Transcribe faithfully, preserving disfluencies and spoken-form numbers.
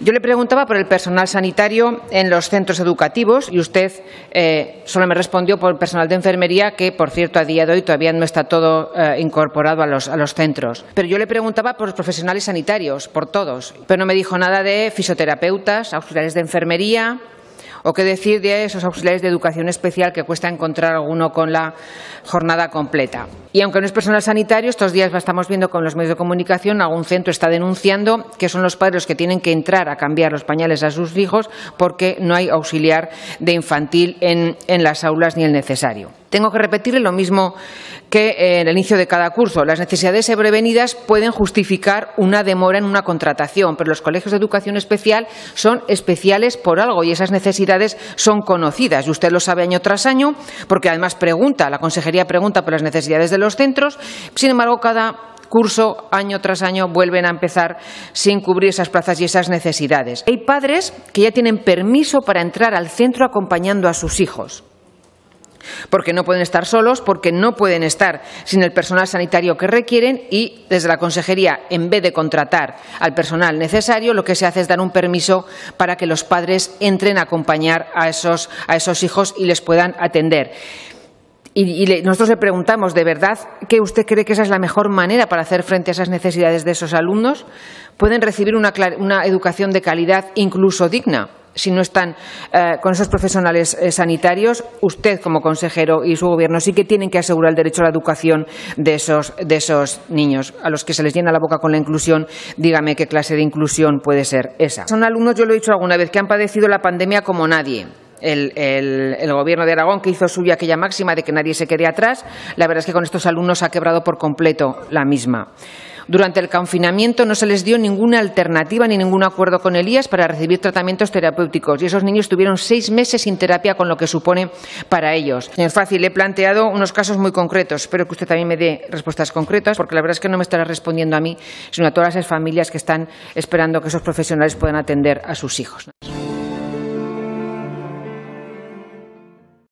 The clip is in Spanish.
Yo le preguntaba por el personal sanitario en los centros educativos y usted eh, solo me respondió por el personal de enfermería, que, por cierto, a día de hoy todavía no está todo eh, incorporado a los, a los centros. Pero yo le preguntaba por los profesionales sanitarios, por todos, pero no me dijo nada de fisioterapeutas, auxiliares de enfermería… ¿O qué decir de esos auxiliares de educación especial que cuesta encontrar alguno con la jornada completa? Y aunque no es personal sanitario, estos días lo estamos viendo con los medios de comunicación, algún centro está denunciando que son los padres los que tienen que entrar a cambiar los pañales a sus hijos porque no hay auxiliar de infantil en, en las aulas ni el necesario. Tengo que repetirle lo mismo que en el inicio de cada curso. Las necesidades sobrevenidas pueden justificar una demora en una contratación, pero los colegios de educación especial son especiales por algo y esas necesidades son conocidas. Y usted lo sabe año tras año, porque además pregunta, la Consejería pregunta por las necesidades de los centros. Sin embargo, cada curso, año tras año, vuelven a empezar sin cubrir esas plazas y esas necesidades. Hay padres que ya tienen permiso para entrar al centro acompañando a sus hijos, porque no pueden estar solos, porque no pueden estar sin el personal sanitario que requieren y desde la Consejería, en vez de contratar al personal necesario, lo que se hace es dar un permiso para que los padres entren a acompañar a esos, a esos hijos y les puedan atender. Y, y le, nosotros le preguntamos, ¿de verdad que usted cree que esa es la mejor manera para hacer frente a esas necesidades de esos alumnos? ¿Pueden recibir una, una educación de calidad, incluso digna, si no están eh, con esos profesionales eh, sanitarios? Usted, como consejero, y su gobierno sí que tienen que asegurar el derecho a la educación de esos, de esos niños, a los que se les llena la boca con la inclusión. Dígame qué clase de inclusión puede ser esa. Son alumnos, yo lo he dicho alguna vez, que han padecido la pandemia como nadie. El, el, el Gobierno de Aragón, que hizo suya aquella máxima de que nadie se quede atrás, la verdad es que con estos alumnos ha quebrado por completo la misma. Durante el confinamiento no se les dio ninguna alternativa ni ningún acuerdo con Elías para recibir tratamientos terapéuticos y esos niños tuvieron seis meses sin terapia, con lo que supone para ellos. Señor Fácil, le he planteado unos casos muy concretos. Espero que usted también me dé respuestas concretas, porque la verdad es que no me estará respondiendo a mí, sino a todas las familias que están esperando que esos profesionales puedan atender a sus hijos.